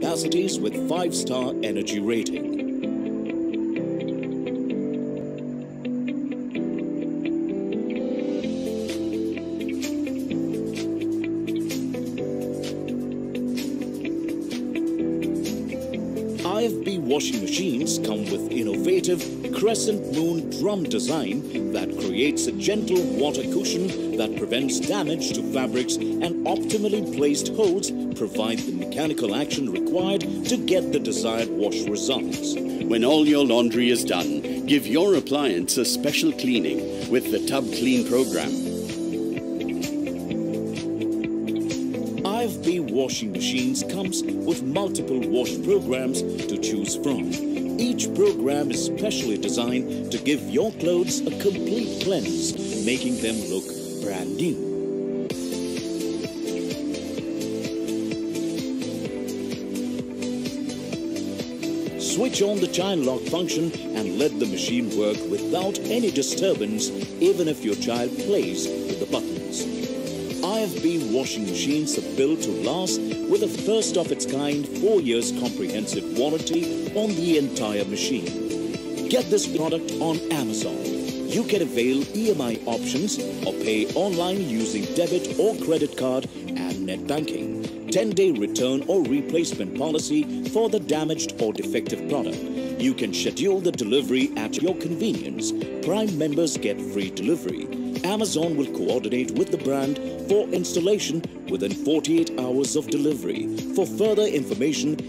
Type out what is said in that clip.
capacities with 5-star energy rating. IFB washing machines come with innovative crescent moon drum design that creates a gentle water cushion that prevents damage to fabrics, and optimally placed holds provide the mechanical action required to get the desired wash results. When all your laundry is done, give your appliance a special cleaning with the Tub Clean program. IFB washing machines comes with multiple wash programs to choose from. Each program is specially designed to give your clothes a complete cleanse, making them look brand new. Switch on the child lock function and let the machine work without any disturbance, even if your child plays with the buttons. IFB washing machines are built to last with a first-of-its-kind 4 years comprehensive warranty on the entire machine. Get this product on Amazon. You can avail EMI options or pay online using debit or credit card and net banking. 10-day return or replacement policy for the damaged or defective product. You can schedule the delivery at your convenience. Prime members get free delivery. Amazon will coordinate with the brand for installation within 48 hours of delivery. For further information,